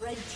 Red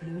Blue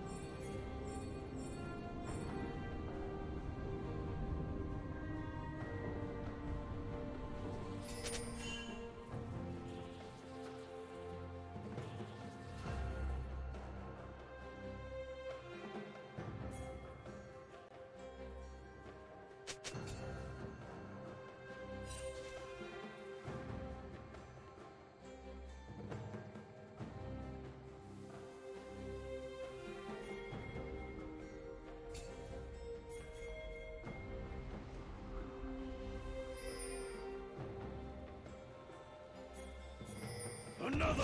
another!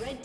Red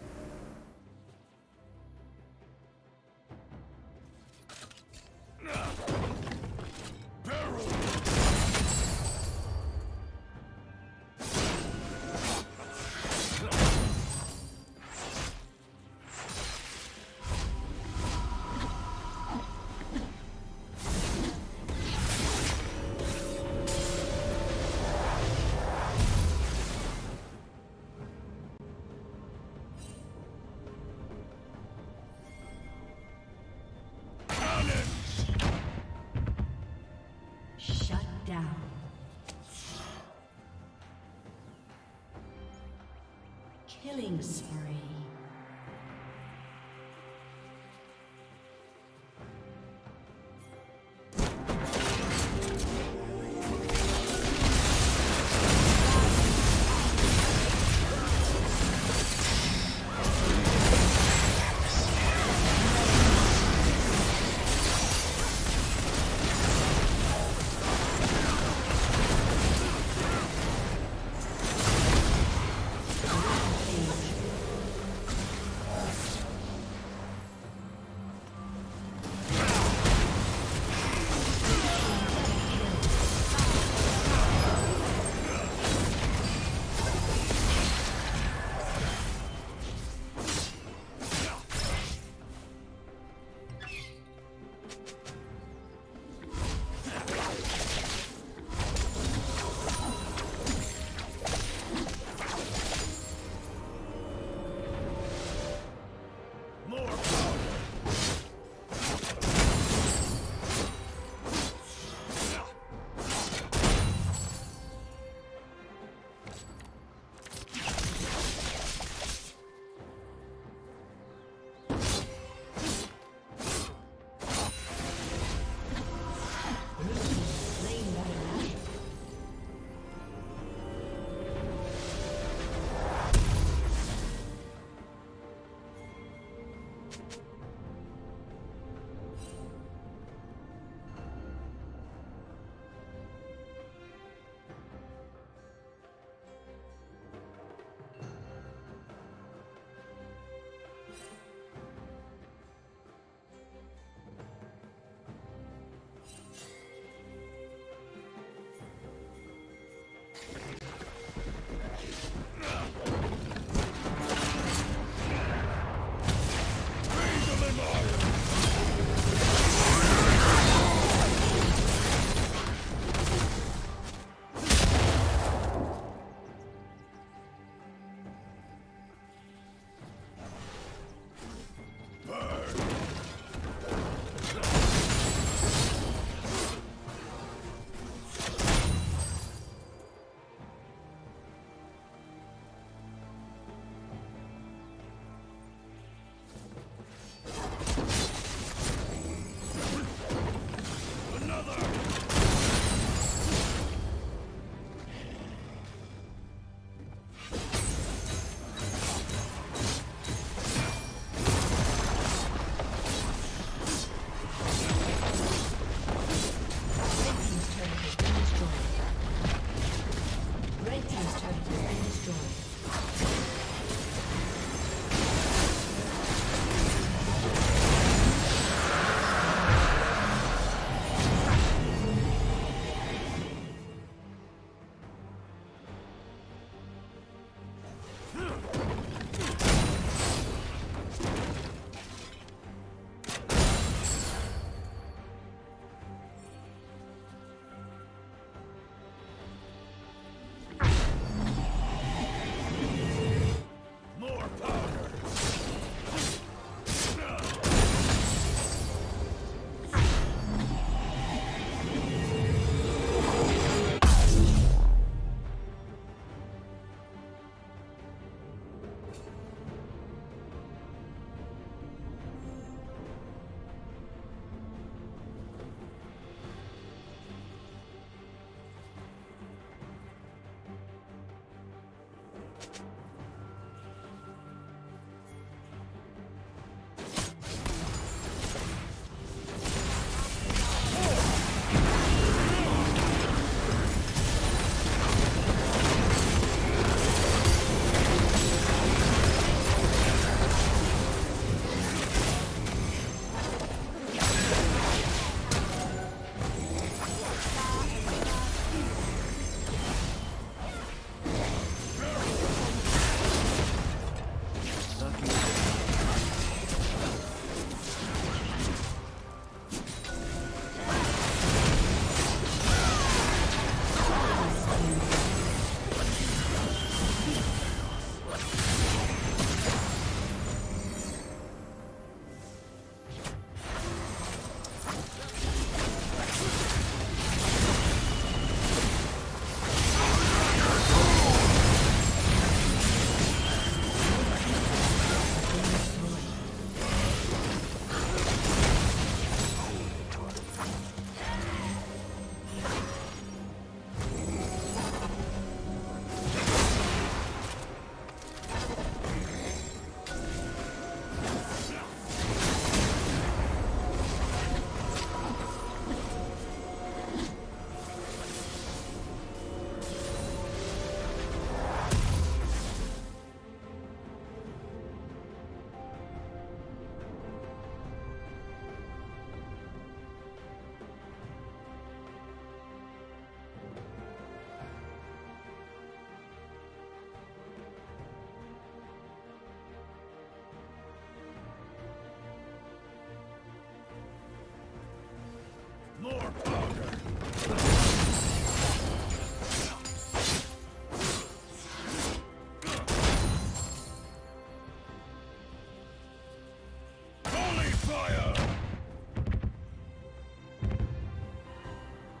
Killing spree.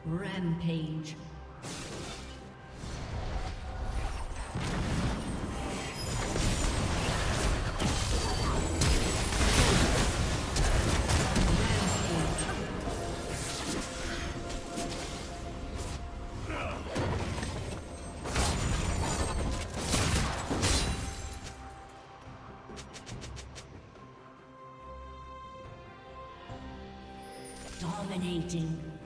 Rampage. Dominating.